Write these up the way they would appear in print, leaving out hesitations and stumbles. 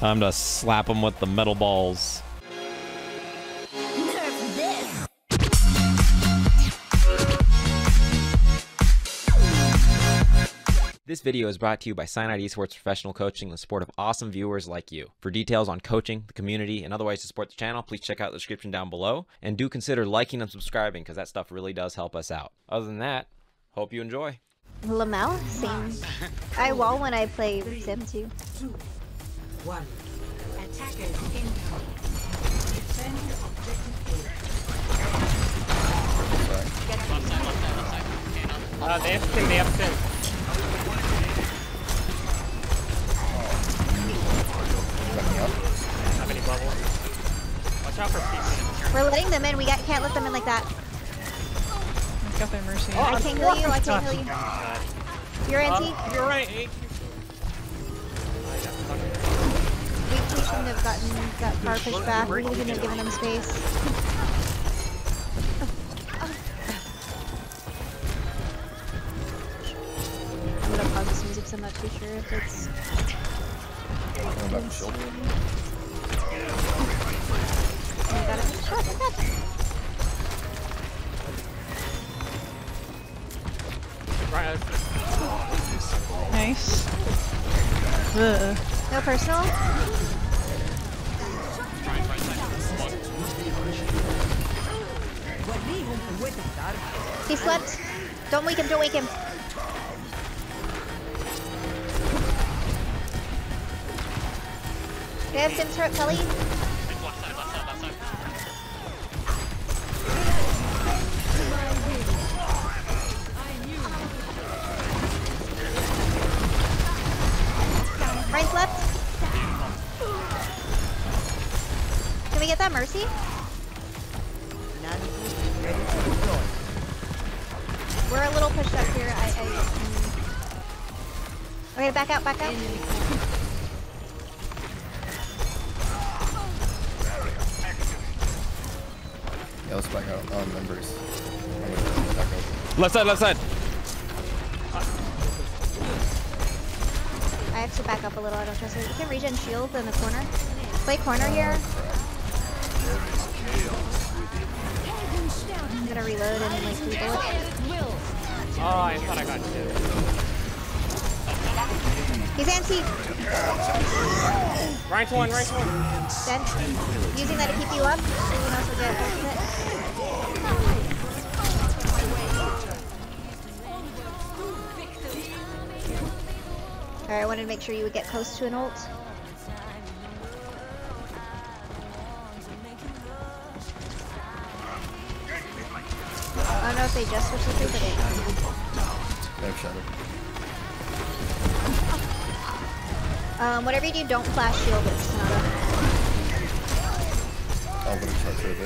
Time to slap them with the metal balls. This video is brought to you by SciKnight Esports Professional Coaching in the support of awesome viewers like you. For details on coaching, the community, and other ways to support the channel, please check out the description down below. And do consider liking and subscribing because that stuff really does help us out. Other than that, hope you enjoy. Lamel? Same. I wall when I play Sim 2. They have Sim, We're letting them in. We can't let them in like that. Got their mercy. Oh, I can't heal you. I can't heal you. God. You're anti. You're right. We shouldn't have got far pushed back. We shouldn't have given them space. I'm gonna pause this music. So I'm not too sure if it's. Nice. No personal? He slept. Don't wake him, don't wake him. Do I have Sim's hurt, Kelly? Ryan's left. Can we get that mercy? None. We're a little pushed up here. Okay, back out, back out. Yeah, let's back out on members. Left side, left side. I have to back up a little, I don't trust it. You can regen shield in the corner. Play corner here. I'm gonna reload and like reload. Oh, I thought I got two. He's anti. Right one, right one. Dead. Using that to keep you up, so you can also get back to it. Alright, I wanted to make sure you would get close to an ult. I don't know if they just switched the two, but they don't. Whatever you do, don't flash shield, it's not up. I'll lose touch with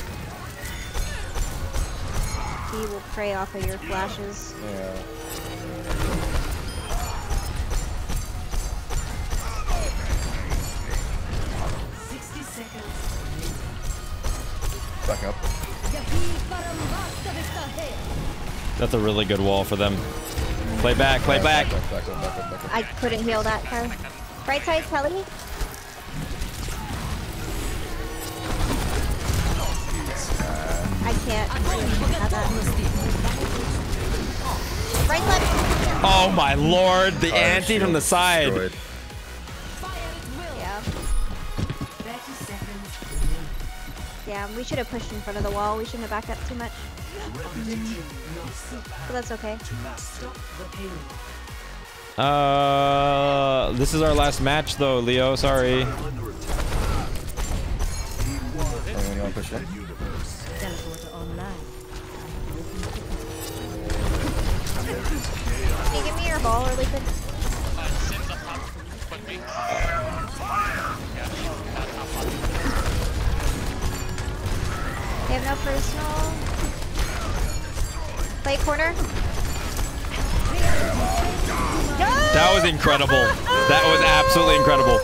it. He will prey off of your flashes. Yeah. Back up. That's a really good wall for them. Play back, play back. I couldn't heal that though. Right side, Kelly. I can't. Right side. Oh my lord, the anti from the side. Destroyed. Yeah, we should have pushed in front of the wall. We shouldn't have backed up too much. But that's okay. This is our last match though, Leo. Sorry. Can you give me your ball really quick? They have no personal. Play corner. No! That was incredible. That was absolutely incredible.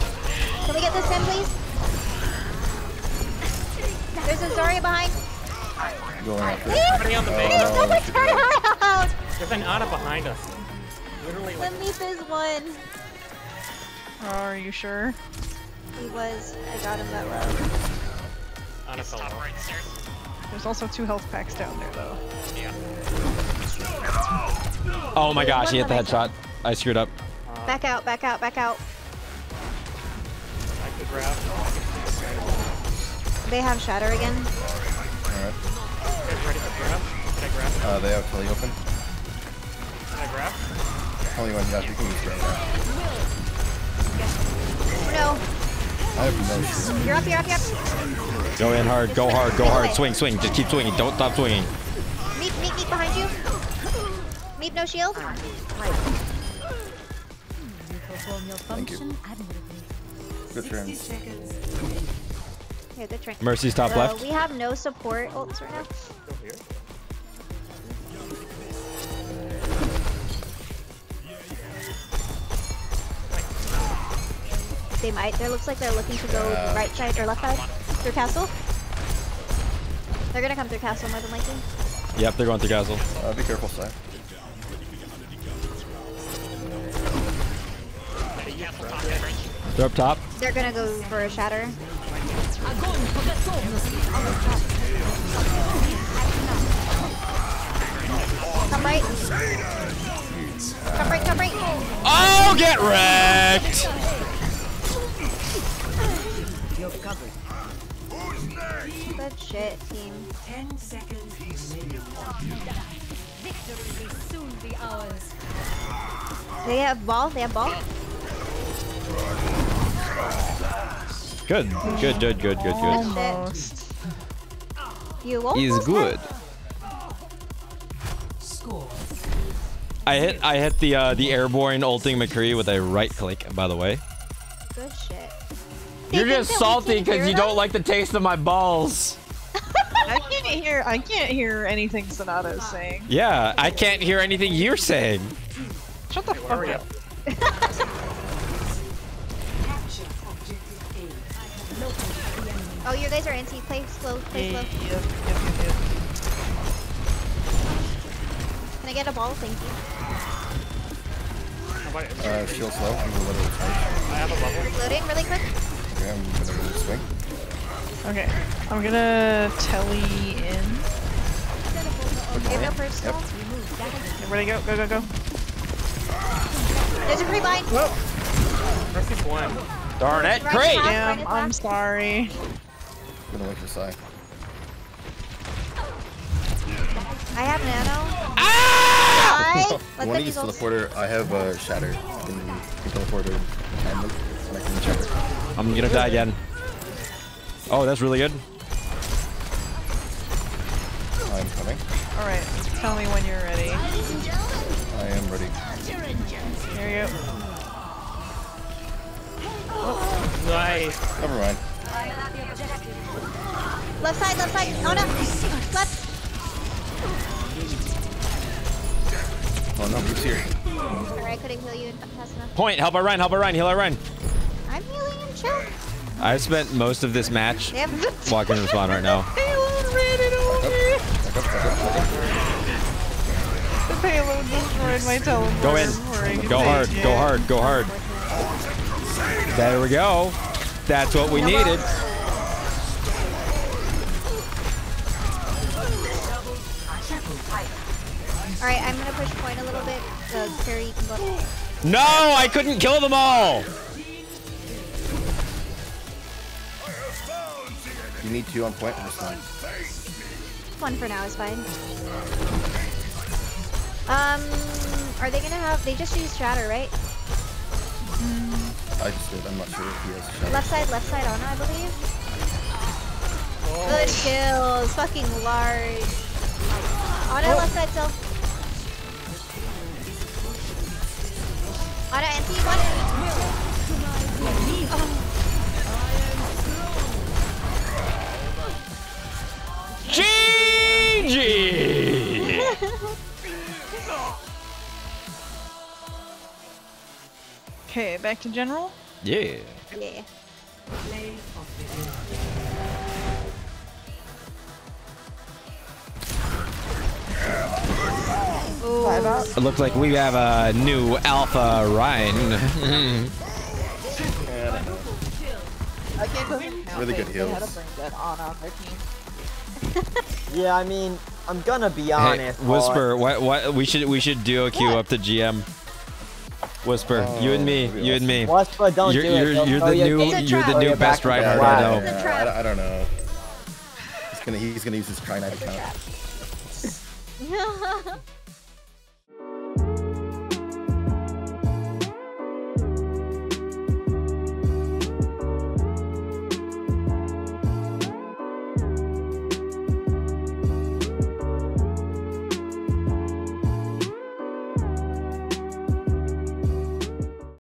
Can we get this in, please? There's a Zarya behind. Please, on the please don't turn around. There's an Ana behind us. Literally. Let me fizz one. Are you sure? He was. I got him that low. On a solo. There's also 2 health packs down there, though. Yeah. Oh my gosh, he hit the headshot. I screwed up. Back out, back out, back out. I could grab. They have shatter again. Alright. They have fully open. Can I grab? Only one left, you can use grab. No. I have no. You're up. Go in hard, go hard, go hard. Swing, swing. Just keep swinging. Don't stop swinging. Meep behind you. Meep, no shield. Thank you. Good turn. Yeah, good turn. Mercy's top left. We have no support ults right now. They might. There looks like they're looking to go right side or left side through castle. They're gonna come through castle more than likely. Yep, they're going through castle. Be careful, sir. They're up top. They're gonna go for a shatter. Come right. Come right, come right. Oh, get wrecked! Good shit, team. 10 seconds. Victory will soon be ours. They have ball. They have ball. Good. Almost. You almost is good. I hit the airborne ulting McCree with a right click. By the way. Good shit. You're just salty because you don't like the taste of my balls. I can't hear anything Sonata is saying. Yeah, I can't hear anything you're saying. Shut the fuck up. Oh, you guys are anti. Play slow, play slow. Yep. Can I get a ball? Thank you. Shield slow. I'm a little tight. I have a level. Reloading really quick. I'm gonna move this thing. Okay, I'm gonna telly in. Yep. Ready, go. There's a free line. Whoa. Darn it, great! Damn, I'm sorry. I'm gonna wait for Psy. I have nano. Ah! One of these teleporter, I have a shatter. I can teleporter and move. I'm gonna die again. Oh, that's really good. I'm coming. Alright, tell me when you're ready. I am ready. Here you go. Oh. Nice. Never mind. Left side, oh no! Left! Oh no, he's here. Alright, I couldn't heal you fast enough. Point, help her run, heal her run. I'm healing and chill. I've spent most of this match walking in the spawn right now. The payload ran it over. The payload destroyed my teleporter. Go in. Go hard. There we go. That's what we needed. Alright, I'm gonna push point a little bit. Carry can go. No, I couldn't kill them all! You need 2 on point or fine. 1 for now is fine. Are they gonna have? They just used shatter, right? I just did. I'm not sure if he has shatter. Left side on, I believe. Oh. Good kills, fucking large. On our left side still. On our anti one. Oh. GG! Okay, back to general? Yeah. Yeah. It looks like we have a new Alpha Rhine. Really good heals. They had a brain dead on their team. Yeah, I mean, I'm gonna be honest. Hey, Whisper, what we should do a queue up to GM. Whisper, you and me, you and me. Whisper, don't do it. You're the new best rider. I don't know. He's gonna use his SciKnight account.